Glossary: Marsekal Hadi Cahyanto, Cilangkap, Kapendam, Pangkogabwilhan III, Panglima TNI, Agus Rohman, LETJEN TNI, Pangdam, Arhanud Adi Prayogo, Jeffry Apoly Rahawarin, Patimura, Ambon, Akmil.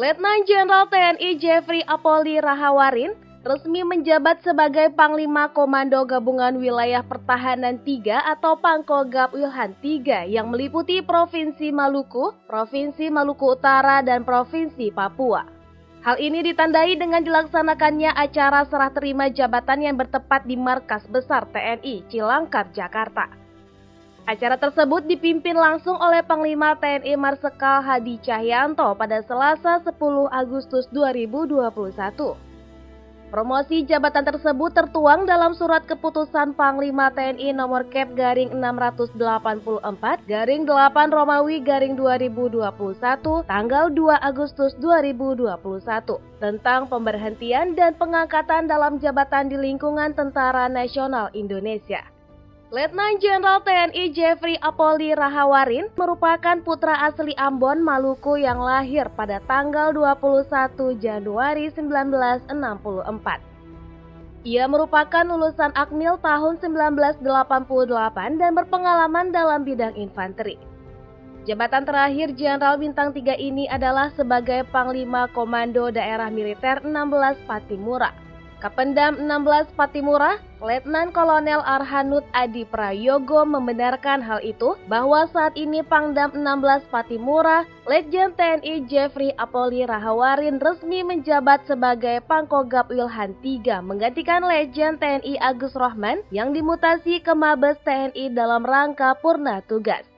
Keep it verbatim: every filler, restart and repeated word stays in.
Letnan Jenderal T N I Jeffry Apoly Rahawarin resmi menjabat sebagai Panglima Komando Gabungan Wilayah Pertahanan tiga atau Pangkogabwilhan tiga yang meliputi Provinsi Maluku, Provinsi Maluku Utara, dan Provinsi Papua. Hal ini ditandai dengan dilaksanakannya acara serah terima jabatan yang bertepat di Markas Besar T N I Cilangkap, Jakarta. Acara tersebut dipimpin langsung oleh Panglima T N I Marsekal Hadi Cahyanto pada Selasa sepuluh Agustus dua ribu dua puluh satu. Promosi jabatan tersebut tertuang dalam surat keputusan Panglima T N I nomor Kep garing enam ratus delapan puluh empat garing delapan Romawi garing dua ribu dua puluh satu tanggal dua Agustus dua ribu dua puluh satu tentang pemberhentian dan pengangkatan dalam jabatan di lingkungan Tentara Nasional Indonesia. Letnan Jenderal T N I Jeffry Apoly Rahawarin merupakan putra asli Ambon, Maluku yang lahir pada tanggal dua puluh satu Januari seribu sembilan ratus enam puluh empat. Ia merupakan lulusan Akmil tahun seribu sembilan ratus delapan puluh delapan dan berpengalaman dalam bidang infanteri. Jabatan terakhir Jenderal Bintang tiga ini adalah sebagai Panglima Komando Daerah Militer enam belas Patimura. Kapendam enam belas Patimura, Letnan Kolonel Arhanud Adi Prayogo membenarkan hal itu bahwa saat ini Pangdam enam belas Patimura, Letjen T N I Jeffry Apoly Rahawarin resmi menjabat sebagai Pangkogabwilhan tiga menggantikan Letjen T N I Agus Rohman yang dimutasi ke Mabes T N I dalam rangka purna tugas.